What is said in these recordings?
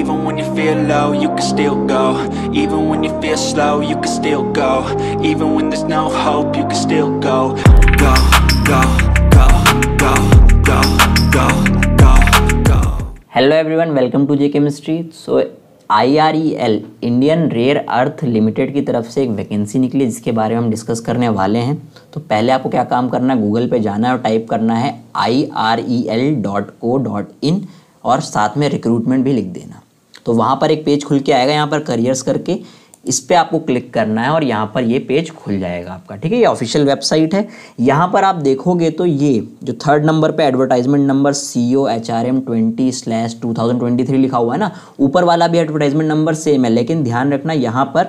Even when you feel low, you can still go. Even when you feel slow, you can still go. Even when there's no hope, you can still go. Go, go, go, go, go, go, go, go. Hello everyone, welcome to J Chemistry. So IREL Indian rare earth limited की तरफ से एक vacancy निकली जिसके बारे में हम discuss करने वाले हैं। तो पहले आपको क्या काम करना है, गूगल पे जाना है और टाइप करना है irel.co.in और साथ में रिक्रूटमेंट भी लिख देना। तो वहाँ पर एक पेज खुल के आएगा, यहाँ पर करियर्स करके इस पर आपको क्लिक करना है और यहाँ पर ये पेज खुल जाएगा आपका। ठीक है, ये ऑफिशियल वेबसाइट है। यहाँ पर आप देखोगे तो ये जो थर्ड नंबर पे एडवर्टाइजमेंट नंबर COHM 20/2023 लिखा हुआ है ना, ऊपर वाला भी एडवर्टाइजमेंट नंबर सेम है, लेकिन ध्यान रखना यहाँ पर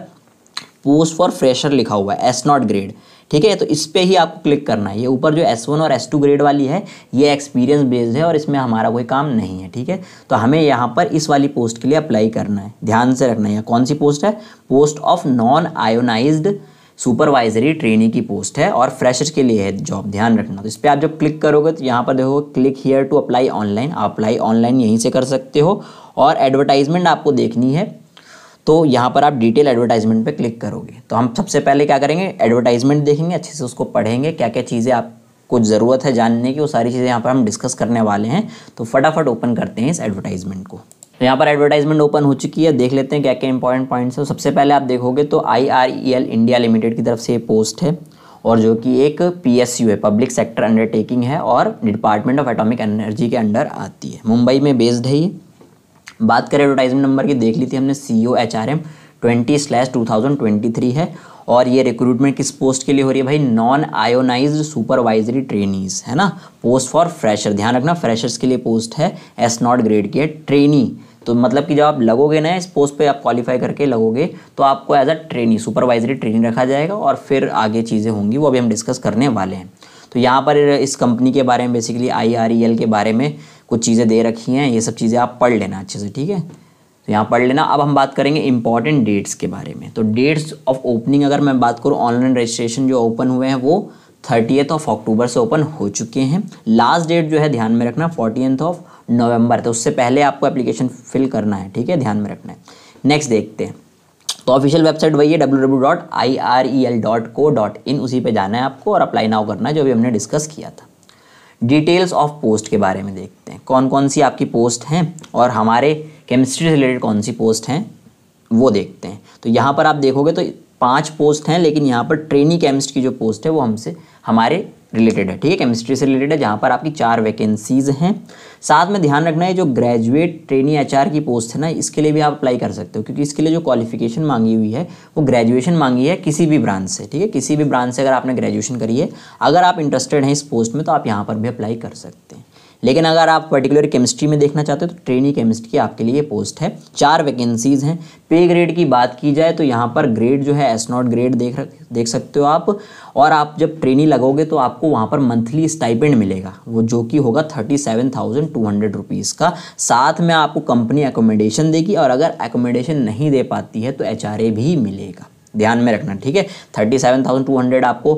पोस्ट फॉर फ्रेशर लिखा हुआ है, S0 ग्रेड। ठीक है, तो इस पर ही आपको क्लिक करना है। ये ऊपर जो S1 और S2 ग्रेड वाली है ये एक्सपीरियंस बेस्ड है और इसमें हमारा कोई काम नहीं है। ठीक है, तो हमें यहाँ पर इस वाली पोस्ट के लिए अप्लाई करना है। ध्यान से रखना है कौन सी पोस्ट है, post of non ionised supervisory trainee की पोस्ट है और फ्रेशर के लिए है जॉब, ध्यान रखना। तो इस पर आप जब क्लिक करोगे तो यहाँ पर देखो click here to apply online, आप अप्लाई ऑनलाइन यहीं से कर सकते हो और एडवर्टाइजमेंट आपको देखनी है तो यहाँ पर आप डिटेल एडवर्टाइजमेंट पे क्लिक करोगे। तो हम सबसे पहले क्या करेंगे, एडवर्टाइजमेंट देखेंगे, अच्छे से उसको पढ़ेंगे, क्या क्या चीज़ें आपको ज़रूरत है जानने की वो सारी चीज़ें यहाँ पर हम डिस्कस करने वाले हैं। तो फटाफट ओपन करते हैं इस एडवर्टाइजमेंट को। तो यहाँ पर एडवर्टाइजमेंट ओपन हो चुकी है, देख लेते हैं क्या क्या इंपॉर्टेंट पॉइंट्स है। सबसे पहले आप देखोगे तो IREL इंडिया लिमिटेड की तरफ से ये पोस्ट है और जो कि एक PSU है, पब्लिक सेक्टर अंडरटेकिंग है और डिपार्टमेंट ऑफ एटॉमिक एनर्जी के अंडर आती है, मुंबई में बेस्ड है ये। बात करें एडवर्टाइजमेंट नंबर की, देख ली थी हमने COHM 20/2023 है और ये रिक्रूटमेंट किस पोस्ट के लिए हो रही है भाई, नॉन आयोनाइज्ड सुपरवाइजरी ट्रेनीज है ना, पोस्ट फॉर फ्रेशर, ध्यान रखना फ्रेशर्स के लिए पोस्ट है, S0 ग्रेड की है, ट्रेनी। तो मतलब कि जब आप लगोगे ना इस पोस्ट पे, आप क्वालिफाई करके लगोगे तो आपको as a trainee, supervisory trainee रखा जाएगा और फिर आगे चीज़ें होंगी वो अभी हम डिस्कस करने वाले हैं। तो यहाँ पर इस कंपनी के बारे में बेसिकली IREL के बारे में कुछ चीज़ें दे रखी हैं, ये सब चीज़ें आप पढ़ लेना अच्छे से। ठीक है, तो यहाँ पढ़ लेना। अब हम बात करेंगे इंपॉर्टेंट डेट्स के बारे में। तो डेट्स ऑफ ओपनिंग अगर मैं बात करूँ, ऑनलाइन रजिस्ट्रेशन जो ओपन हुए हैं वो 30th of October से ओपन हो चुके हैं। लास्ट डेट जो है ध्यान में रखना 14th of November, तो उससे पहले आपको एप्लीकेशन फिल करना है। ठीक है, ध्यान में रखना है। नेक्स्ट देखते हैं, तो ऑफिशियल वेबसाइट वही है www.irel.co.in, उसी पे जाना है आपको और अप्लाई नाउ करना है जो भी हमने डिस्कस किया था। डिटेल्स ऑफ पोस्ट के बारे में देखते हैं, कौन कौन सी आपकी पोस्ट हैं और हमारे केमिस्ट्री से रिलेटेड कौन सी पोस्ट हैं वो देखते हैं। तो यहाँ पर आप देखोगे तो 5 पोस्ट हैं, लेकिन यहाँ पर ट्रेनी केमिस्ट की जो पोस्ट है वो हमसे हमारे रिलेटेड है। ठीक है, केमिस्ट्री से रिलेटेड है जहाँ पर आपकी 4 वैकेंसीज़ हैं। साथ में ध्यान रखना है जो ग्रेजुएट ट्रेनी HR की पोस्ट है ना, इसके लिए भी आप अप्लाई कर सकते हो क्योंकि इसके लिए जो क्वालिफिकेशन मांगी हुई है वो ग्रेजुएशन मांगी है किसी भी ब्रांच से। ठीक है, किसी भी ब्रांच से अगर आपने ग्रेजुएशन करी है, अगर आप इंटरेस्टेड हैं इस पोस्ट में तो आप यहाँ पर भी अप्लाई कर सकते हैं। लेकिन अगर आप पर्टिकुलर केमिस्ट्री में देखना चाहते हो तो ट्रेनी केमिस्ट्री की आपके लिए पोस्ट है, 4 वैकेंसीज़ हैं। पे ग्रेड की बात की जाए तो यहाँ पर ग्रेड जो है S0 ग्रेड देख सकते हो आप, और आप जब ट्रेनी लगोगे तो आपको वहाँ पर मंथली स्टाइपेंड मिलेगा वो जो कि होगा 37,200 रुपीज़ का। साथ में आपको कंपनी एकोमोडेशन देगी और अगर एकोमोडेशन नहीं दे पाती है तो HRA भी मिलेगा, ध्यान में रखना। ठीक है, 37,200 आपको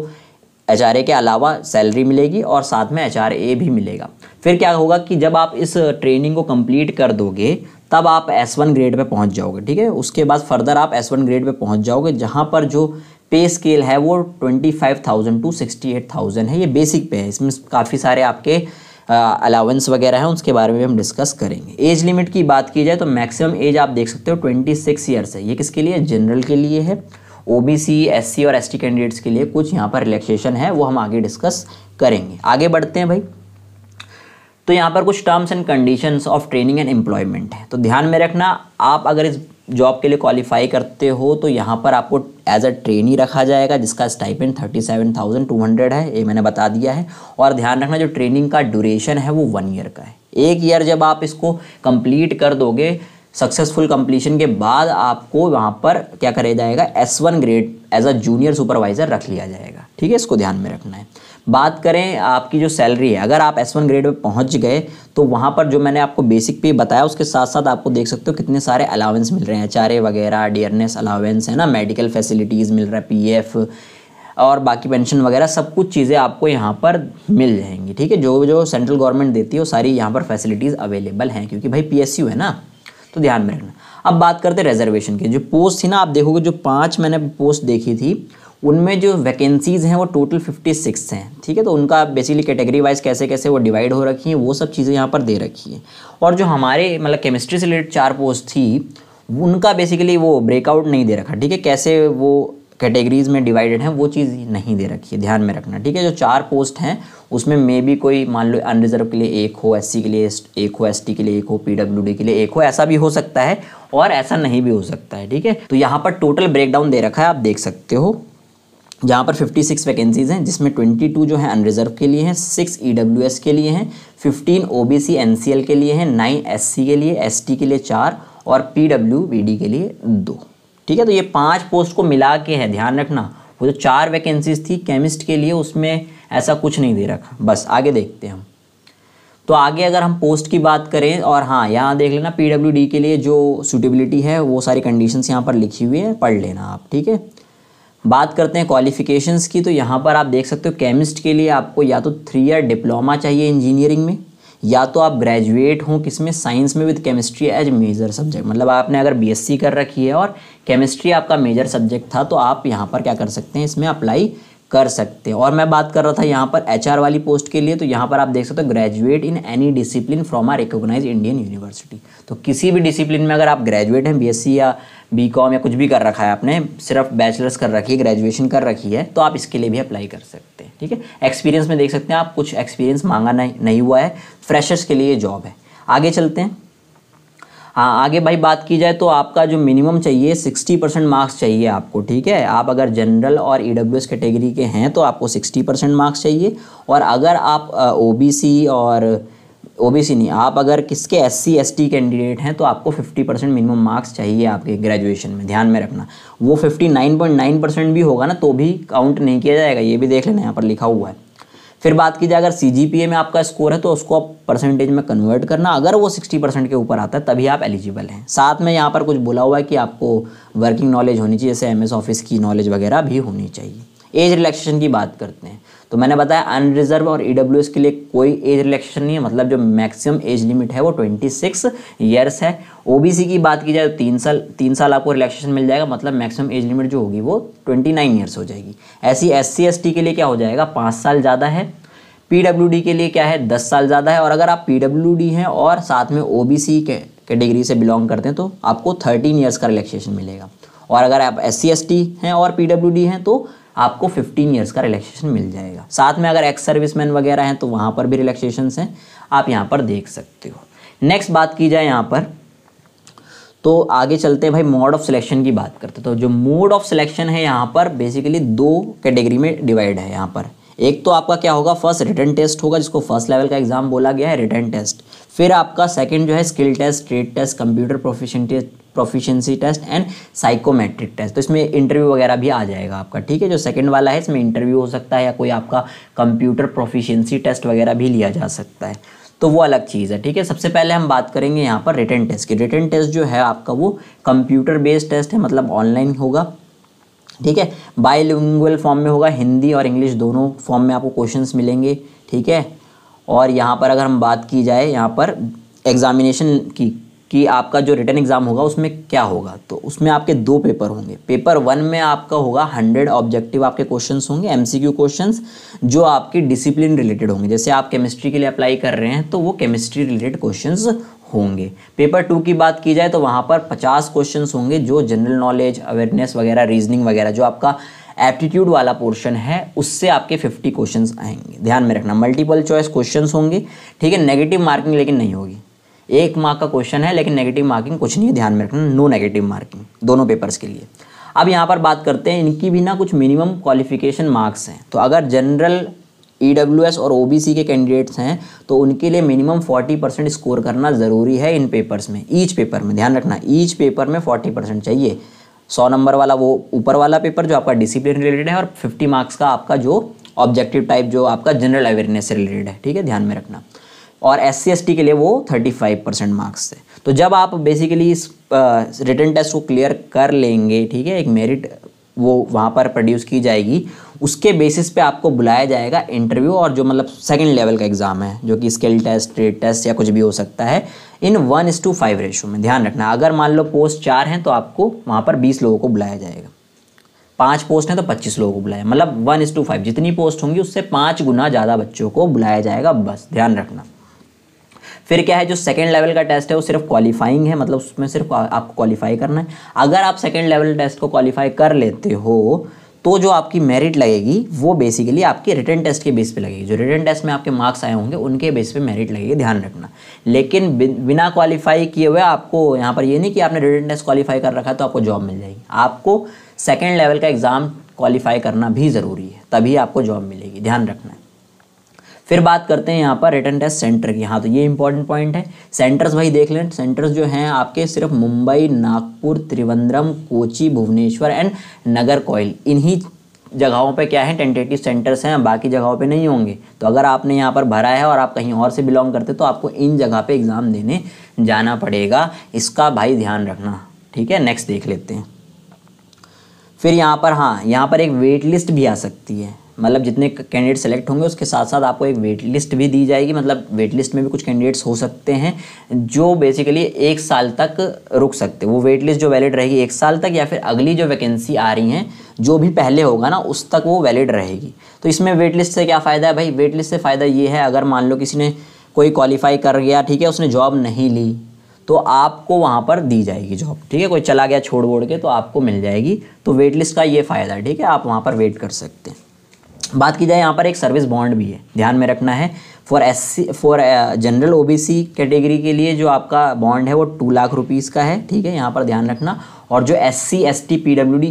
HRA के अलावा सैलरी मिलेगी और साथ में HRA भी मिलेगा। फिर क्या होगा कि जब आप इस ट्रेनिंग को कंप्लीट कर दोगे तब आप S1 ग्रेड पे पहुंच जाओगे। ठीक है, उसके बाद फर्दर आप S1 ग्रेड पे पहुंच जाओगे जहां पर जो पे स्केल है वो 25,000 टू 68,000 है, ये बेसिक पे है। इसमें काफ़ी सारे आपके अलाउंस वगैरह हैं, उसके बारे में हम डिस्कस करेंगे। एज लिमिट की बात की जाए तो मैक्सिमम एज आप देख सकते हो 26 ईयर्स है। ये किसके लिए, जनरल के लिए है। OBC, SC और ST कैंडिडेट्स के लिए कुछ यहाँ पर रिलैक्सेशन है, वो हम आगे डिस्कस करेंगे। आगे बढ़ते हैं भाई, तो यहाँ पर कुछ terms and conditions of training and employment है। तो ध्यान में रखना, आप अगर इस जॉब के लिए क्वालिफाई करते हो तो यहाँ पर आपको एज अ ट्रेनी रखा जाएगा जिसका स्टाइपेंड 37,200 है, ये मैंने बता दिया है। और ध्यान रखना जो ट्रेनिंग का ड्यूरेशन है वो 1 ईयर का है। 1 ईयर जब आप इसको कंप्लीट कर दोगे, सक्सेसफुल कंप्लीशन के बाद आपको वहाँ पर क्या करा जाएगा, S1 grade as a junior supervisor रख लिया जाएगा। ठीक है, इसको ध्यान में रखना है। बात करें आपकी जो सैलरी है, अगर आप S1 ग्रेड में पहुँच गए तो वहाँ पर जो मैंने आपको बेसिक पे बताया उसके साथ साथ आपको देख सकते हो कितने सारे अलावेंस मिल रहे हैं, HRA वगैरह, डियरनेस अलावेंस है ना, मेडिकल फैसिलिटीज़ मिल रहा है, PF और बाकी पेंशन वगैरह सब कुछ चीज़ें आपको यहाँ पर मिल जाएंगी। ठीक है, जो जो सेंट्रल गवर्नमेंट देती है वो सारी यहाँ पर फैसिलिटीज़ अवेलेबल हैं क्योंकि भाई PSU है ना, तो ध्यान में रखना। अब बात करते हैं रिजर्वेशन की। जो पोस्ट थी ना, आप देखोगे जो 5 मैंने पोस्ट देखी थी उनमें जो वैकेंसीज़ हैं वो टोटल 56 हैं, ठीक है। तो उनका बेसिकली कैटेगरी वाइज कैसे कैसे वो डिवाइड हो रखी हैं वो सब चीज़ें यहाँ पर दे रखी हैं। और जो हमारे मतलब केमिस्ट्री से रिलेटेड 4 पोस्ट थी उनका बेसिकली वो ब्रेकआउट नहीं दे रखा, ठीक है, कैसे वो कैटेगरीज़ में डिवाइडेड हैं वो चीज़ नहीं दे रखी है, ध्यान में रखना, ठीक है। जो 4 पोस्ट हैं उसमें मे भी कोई मान लो अनरिजर्व के लिए 1 हो, एससी के लिए 1 हो, एसटी के लिए 1 हो, पीडब्ल्यूडी के लिए 1 हो, ऐसा भी हो सकता है और ऐसा नहीं भी हो सकता है, ठीक है। तो यहाँ पर टोटल ब्रेकडाउन दे रखा है, आप देख सकते हो। यहाँ पर 56 वैकेंसीज़ हैं जिसमें 22 जो है अनरिजर्व के लिए हैं, 6 ईडब्ल्यूएस के लिए हैं, 15 ओबीसी एनसीएल के लिए हैं, 9 एससी के लिए, एसटी के लिए 4 और पीडब्ल्यूडी के लिए 2, ठीक है। तो ये 5 पोस्ट को मिला के है, ध्यान रखना। वो जो 4 वैकेंसीज थी केमिस्ट के लिए उसमें ऐसा कुछ नहीं दे रखा। बस आगे देखते हैं हम। तो आगे अगर हम पोस्ट की बात करें, और हाँ यहाँ देख लेना पीडब्ल्यूडी के लिए जो सूटेबिलिटी है वो सारी कंडीशंस यहाँ पर लिखी हुई है, पढ़ लेना आप, ठीक है। बात करते हैं क्वालिफ़िकेशंस की। तो यहाँ पर आप देख सकते हो केमिस्ट के लिए आपको या तो 3 ईयर डिप्लोमा चाहिए इंजीनियरिंग में, या तो आप ग्रेजुएट हों किसमें, साइंस में with chemistry as major subject. मतलब आपने अगर बीएससी कर रखी है और केमिस्ट्री आपका मेजर सब्जेक्ट था तो आप यहाँ पर क्या कर सकते हैं, इसमें अप्लाई कर सकते हैं। और मैं बात कर रहा था यहाँ पर एचआर वाली पोस्ट के लिए। तो यहाँ पर आप देख सकते हो graduate in any discipline from a recognised Indian university. तो किसी भी डिसिप्लिन में अगर आप ग्रेजुएट हैं, बीएससी या बीकॉम या कुछ भी कर रखा है आपने, सिर्फ बैचलर्स कर रखी है, ग्रेजुएशन कर रखी है, तो आप इसके लिए भी अप्लाई कर सकते हैं, ठीक है। एक्सपीरियंस में देख सकते हैं आप, कुछ एक्सपीरियंस मांगा नहीं हुआ है, फ्रेशर्स के लिए जॉब है। आगे चलते हैं। हाँ, आगे भाई बात की जाए तो आपका जो मिनिमम चाहिए 60% मार्क्स चाहिए आपको, ठीक है। आप अगर जनरल और ईडब्ल्यूएस कैटेगरी के हैं तो आपको 60% मार्क्स चाहिए। और अगर आप आप अगर किसके SC ST कैंडिडेट हैं तो आपको 50% मिनिमम मार्क्स चाहिए आपके ग्रेजुएशन में, ध्यान में रखना। वो 59.9% भी होगा ना तो भी काउंट नहीं किया जाएगा, ये भी देख लेना, यहाँ पर लिखा हुआ है। फिर बात की जाए अगर CGPA में आपका स्कोर है तो उसको आप परसेंटेज में कन्वर्ट करना, अगर वो 60% के ऊपर आता है तभी आप एलिजिबल हैं। साथ में यहाँ पर कुछ बोला हुआ है कि आपको वर्किंग नॉलेज होनी चाहिए, जैसे MS ऑफिस की नॉलेज वगैरह भी होनी चाहिए। एज रिलैक्सेशन की बात करते हैं तो मैंने बताया अनरिजर्व और EWS के लिए कोई एज रिलैक्सेशन नहीं है, मतलब जो मैक्सिमम एज लिमिट है वो 26 ईयर्स है। OBC की बात की जाए तो 3 साल आपको रिलैक्सेशन मिल जाएगा, मतलब मैक्सिमम एज लिमिट जो होगी वो 29 ईयर्स हो जाएगी। ऐसी SC ST के लिए क्या हो जाएगा, 5 साल ज़्यादा है। PWD के लिए क्या है, 10 साल ज़्यादा है। और अगर आप PWD हैं और साथ में OBC के कैटेगरी से बिलोंग करते हैं तो आपको 13 ईयर्स का रिलैक्सेशन मिलेगा। और अगर आप SC ST हैं और PWD हैं तो आपको 15 ईयर्स का रिलैक्सेशन मिल जाएगा। साथ में अगर एक्स सर्विसमैन वगैरह हैं तो वहाँ पर भी रिलैक्सेशंस हैं, आप यहाँ पर देख सकते हो। नेक्स्ट बात की जाए यहाँ पर तो आगे चलते हैं भाई, मोड ऑफ सिलेक्शन की बात करते हैं। तो जो मोड ऑफ सिलेक्शन है यहाँ पर बेसिकली 2 कैटेगरी में डिवाइड है यहाँ पर। एक तो आपका क्या होगा, फर्स्ट रिटन टेस्ट होगा, जिसको फर्स्ट लेवल का एग्जाम बोला गया है, रिटन टेस्ट। फिर आपका सेकंड जो है skill test, trade test, computer proficiency test and psychometric test. तो इसमें इंटरव्यू वगैरह भी आ जाएगा आपका, ठीक है। जो सेकंड वाला है इसमें इंटरव्यू हो सकता है या कोई आपका कंप्यूटर प्रोफिशिएंसी टेस्ट वगैरह भी लिया जा सकता है, तो वो अलग चीज़ है, ठीक है। सबसे पहले हम बात करेंगे यहाँ पर रिटन टेस्ट की। रिटन टेस्ट जो है आपका वो कंप्यूटर बेस्ड टेस्ट है, मतलब ऑनलाइन होगा, ठीक है। बाइलिंगुअल फॉर्म में होगा, हिंदी और इंग्लिश दोनों फॉर्म में आपको क्वेश्चंस मिलेंगे, ठीक है। और यहाँ पर अगर हम बात की जाए यहाँ पर एग्जामिनेशन की कि आपका जो रिटन एग्ज़ाम होगा उसमें क्या होगा, तो उसमें आपके 2 पेपर होंगे। पेपर 1 में आपका होगा 100 ऑब्जेक्टिव आपके क्वेश्चंस होंगे, MCQ क्वेश्चंस जो आपके डिसिप्लिन रिलेटेड होंगे। जैसे आप केमिस्ट्री के लिए अप्लाई कर रहे हैं तो वो केमिस्ट्री रिलेटेड क्वेश्चंस होंगे। पेपर 2 की बात की जाए तो वहाँ पर 50 क्वेश्चंस होंगे जो जनरल नॉलेज, अवेयरनेस वगैरह, रीजनिंग वगैरह, जो आपका एप्टीट्यूड वाला पोर्शन है उससे आपके 50 क्वेश्चंस आएंगे, ध्यान में रखना। मल्टीपल चॉइस क्वेश्चंस होंगे, ठीक है। नेगेटिव मार्किंग लेकिन नहीं होगी, 1 मार्क का क्वेश्चन है लेकिन नेगेटिव मार्किंग कुछ नहीं है, ध्यान में रखना। नो नेगेटिव मार्किंग दोनों पेपर्स के लिए। अब यहाँ पर बात करते हैं, इनकी भी ना कुछ मिनिमम क्वालिफिकेशन मार्क्स हैं। तो अगर जनरल, EWS और OBC के कैंडिडेट्स हैं तो उनके लिए मिनिमम 40% स्कोर करना ज़रूरी है इन पेपर्स में, ईच पेपर में, ध्यान रखना। ईच पेपर में 40% चाहिए। 100 नंबर वाला वो ऊपर वाला पेपर जो आपका डिसिप्लिन रिलेटेड है, और 50 मार्क्स का आपका जो ऑब्जेक्टिव टाइप जो आपका जनरल अवेयरनेस से रिलेटेड है, ठीक है, ध्यान में रखना। और SC ST के लिए वो 35% मार्क्स है। तो जब आप बेसिकली इस रिटन टेस्ट को क्लियर कर लेंगे, ठीक है, एक मेरिट वो वहाँ पर प्रोड्यूस की जाएगी, उसके बेसिस पे आपको बुलाया जाएगा इंटरव्यू, और जो मतलब सेकंड लेवल का एग्ज़ाम है जो कि स्किल टेस्ट, ट्रेड टेस्ट या कुछ भी हो सकता है, इन 1:5 रेशियो में ध्यान रखना। अगर मान लो पोस्ट 4 हैं तो आपको वहाँ पर 20 लोगों को बुलाया जाएगा, 5 पोस्ट हैं तो 25 लोगों को बुलाया, मतलब 1:5 जितनी पोस्ट होंगी उससे 5 गुना ज़्यादा बच्चों को बुलाया जाएगा, बस ध्यान रखना। फिर क्या है, जो सेकंड लेवल का टेस्ट है वो सिर्फ क्वालिफाइंग है, मतलब उसमें सिर्फ आपको क्वालिफाई करना है। अगर आप सेकंड लेवल टेस्ट को क्वालिफाई कर लेते हो तो जो आपकी मेरिट लगेगी वो बेसिकली आपके रिटन टेस्ट के बेस पे लगेगी, जो रिटन टेस्ट में आपके मार्क्स आए होंगे उनके बेस पे मेरिट लगेगी, ध्यान रखना। लेकिन बिना क्वालिफाई किए हुए आपको यहाँ पर ये नहीं कि आपने रिटन टेस्ट क्वालिफाई कर रखा है तो आपको जॉब मिल जाएगी, आपको सेकेंड लेवल का एग्ज़ाम क्वालिफाई करना भी ज़रूरी है, तभी आपको जॉब मिलेगी, ध्यान रखना है। फिर बात करते हैं यहाँ पर रिटन टेस्ट सेंटर की। हाँ, तो ये इंपॉर्टेंट पॉइंट है, सेंटर्स भाई देख लें, सेंटर्स जो हैं आपके सिर्फ मुंबई, नागपुर, त्रिवेंद्रम, कोची, भुवनेश्वर एंड नगरकोइल, इन्हीं जगहों पे क्या है टेंटेटिव सेंटर्स हैं, बाकी जगहों पे नहीं होंगे। तो अगर आपने यहाँ पर भरा है और आप कहीं और से बिलोंग करते तो आपको इन जगह पर एग्ज़ाम देने जाना पड़ेगा, इसका भाई ध्यान रखना, ठीक है। नेक्स्ट देख लेते हैं फिर यहाँ पर, हाँ यहाँ पर एक वेट लिस्ट भी आ सकती है, मतलब जितने कैंडिडेट सेलेक्ट होंगे उसके साथ साथ आपको एक वेट लिस्ट भी दी जाएगी, मतलब वेट लिस्ट में भी कुछ कैंडिडेट्स हो सकते हैं जो बेसिकली 1 साल तक रुक सकते हैं। वो वेट लिस्ट जो वैलिड रहेगी 1 साल तक, या फिर अगली जो वैकेंसी आ रही हैं जो भी पहले होगा ना उस तक वो वैलिड रहेगी। तो इसमें वेट लिस्ट से क्या फ़ायदा है भाई, वेट लिस्ट से फ़ायदा ये है अगर मान लो किसी ने कोई क्वालिफाई कर गया, ठीक है, उसने जॉब नहीं ली तो आपको वहाँ पर दी जाएगी जॉब, ठीक है, कोई चला गया छोड़ वोड़ के तो आपको मिल जाएगी। तो वेट लिस्ट का ये फ़ायदा है, ठीक है, आप वहाँ पर वेट कर सकते हैं। बात की जाए यहाँ पर एक सर्विस बॉन्ड भी है, ध्यान में रखना है। फॉर जनरल ओबीसी कैटेगरी के लिए जो आपका बॉन्ड है वो 2 लाख रुपीस का है, ठीक है, यहाँ पर ध्यान रखना। और जो SC, ST, PWD,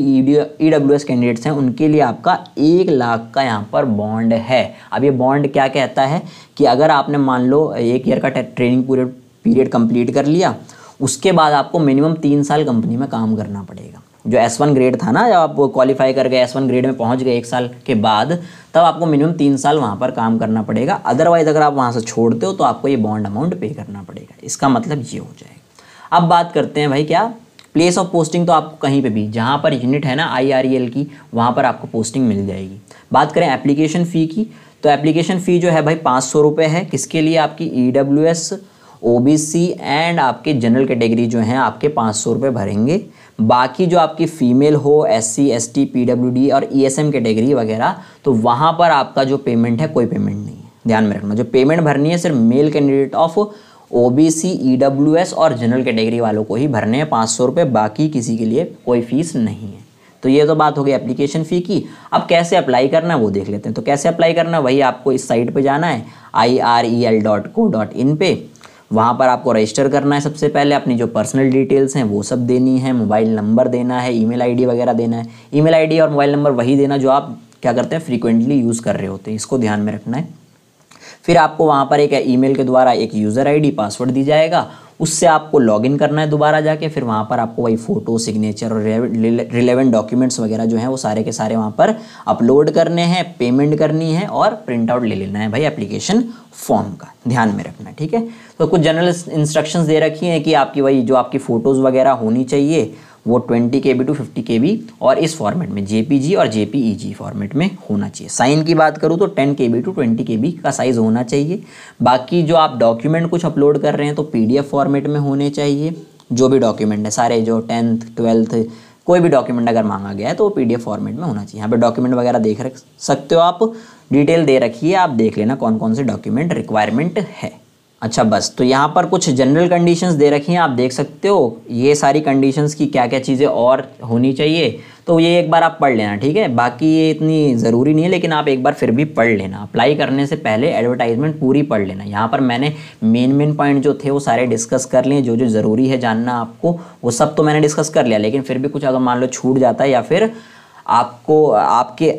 EWS candidates हैं उनके लिए आपका 1 लाख का यहाँ पर बॉन्ड है। अब ये बॉन्ड क्या कहता है कि अगर आपने मान लो 1 ईयर का ट्रेनिंग पीरियड कंप्लीट कर लिया, उसके बाद आपको मिनिमम 3 साल कंपनी में काम करना पड़ेगा। जो S1 ग्रेड था ना, जब आप क्वालिफाई कर गए S1 ग्रेड में पहुंच गए 1 साल के बाद, तब आपको मिनिमम 3 साल वहां पर काम करना पड़ेगा। अदरवाइज अगर आप वहां से छोड़ते हो तो आपको ये बॉन्ड अमाउंट पे करना पड़ेगा, इसका मतलब ये हो जाएगा। अब बात करते हैं भाई क्या प्लेस ऑफ पोस्टिंग, तो आपको कहीं पे भी जहां पर यूनिट है ना IREL की वहाँ पर आपको पोस्टिंग मिल जाएगी। बात करें एप्लीकेशन फ़ी की, तो एप्लीकेशन फ़ी जो है भाई 500 रुपये है, किसके लिए, आपकी EWS, OBC एंड आपके जनरल कैटेगरी जो हैं आपके 500 रुपये भरेंगे। बाकी जो आपकी फ़ीमेल हो, SC, ST, PWD और ESM कैटेगरी वगैरह, तो वहाँ पर आपका जो पेमेंट है कोई पेमेंट नहीं है, ध्यान में रखना। जो पेमेंट भरनी है सिर्फ male candidate of OBC, EWS और जनरल कैटेगरी वालों को ही भरने हैं 500 रुपये, बाकी किसी के लिए कोई फ़ीस नहीं है। तो ये तो बात हो गई एप्लीकेशन फ़ी की। अब कैसे अप्लाई करना है वो देख लेते हैं। तो कैसे अप्लाई करना है, वही आपको इस साइट पर जाना है irel.co.in पे, वहाँ पर आपको रजिस्टर करना है। सबसे पहले अपनी जो पर्सनल डिटेल्स हैं वो सब देनी है, मोबाइल नंबर देना है, ईमेल आईडी वगैरह देना है। ईमेल आईडी और मोबाइल नंबर वही देना जो आप क्या करते हैं फ्रीक्वेंटली यूज़ कर रहे होते हैं, इसको ध्यान में रखना है। फिर आपको वहाँ पर एक ईमेल के द्वारा एक यूज़र आईडी, पासवर्ड दी जाएगा, उससे आपको लॉगिन करना है दोबारा जाके। फिर वहाँ पर आपको वही फ़ोटो, सिग्नेचर और रिलेवेंट डॉक्यूमेंट्स वगैरह जो हैं वो सारे के सारे वहाँ पर अपलोड करने हैं, पेमेंट करनी है और प्रिंट आउट ले लेना है भाई एप्लीकेशन फॉर्म का, ध्यान में रखना, ठीक है। तो कुछ जनरल इंस्ट्रक्शंस दे रखी हैं कि आपकी वही जो आपकी फ़ोटोज़ वगैरह होनी चाहिए वो 20 KB to 50 KB और इस फॉर्मेट में JPG और JPEG फॉर्मेट में होना चाहिए। साइन की बात करूँ तो 10 KB to 20 KB का साइज़ होना चाहिए। बाकी जो आप डॉक्यूमेंट कुछ अपलोड कर रहे हैं तो PDF फॉर्मेट में होने चाहिए, जो भी डॉक्यूमेंट है सारे, जो 10th 12th कोई भी डॉक्यूमेंट अगर मांगा गया है तो वो PDF फॉर्मेट में होना चाहिए। यहाँ पे डॉक्यूमेंट वगैरह देख सकते हो आप, डिटेल दे रखी है, आप देख लेना कौन कौन से डॉक्यूमेंट रिक्वायरमेंट है। अच्छा बस, तो यहाँ पर कुछ जनरल कंडीशंस दे रखी हैं, आप देख सकते हो ये सारी कंडीशंस की क्या क्या चीज़ें और होनी चाहिए, तो ये एक बार आप पढ़ लेना, ठीक है। बाकी ये इतनी ज़रूरी नहीं है लेकिन आप एक बार फिर भी पढ़ लेना, अप्लाई करने से पहले एडवर्टाइजमेंट पूरी पढ़ लेना। यहाँ पर मैंने मेन पॉइंट जो थे वो सारे डिस्कस कर लिए, जो जो ज़रूरी है जानना आपको वो सब तो मैंने डिस्कस कर लिया, लेकिन फिर भी कुछ अगर मान लो छूट जाता है या फिर आपको आपके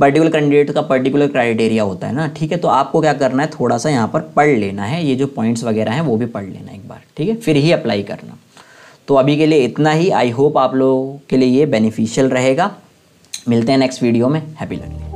पर्टिकुलर कैंडिडेट का पर्टिकुलर क्राइटेरिया होता है ना, ठीक है, तो आपको क्या करना है थोड़ा सा यहाँ पर पढ़ लेना है, ये जो पॉइंट्स वगैरह हैं वो भी पढ़ लेना एक बार, ठीक है, फिर ही अप्लाई करना। तो अभी के लिए इतना ही, आई होप आप लोगों के लिए ये बेनिफिशियल रहेगा। मिलते हैं नेक्स्ट वीडियो में, हैप्पी लर्निंग।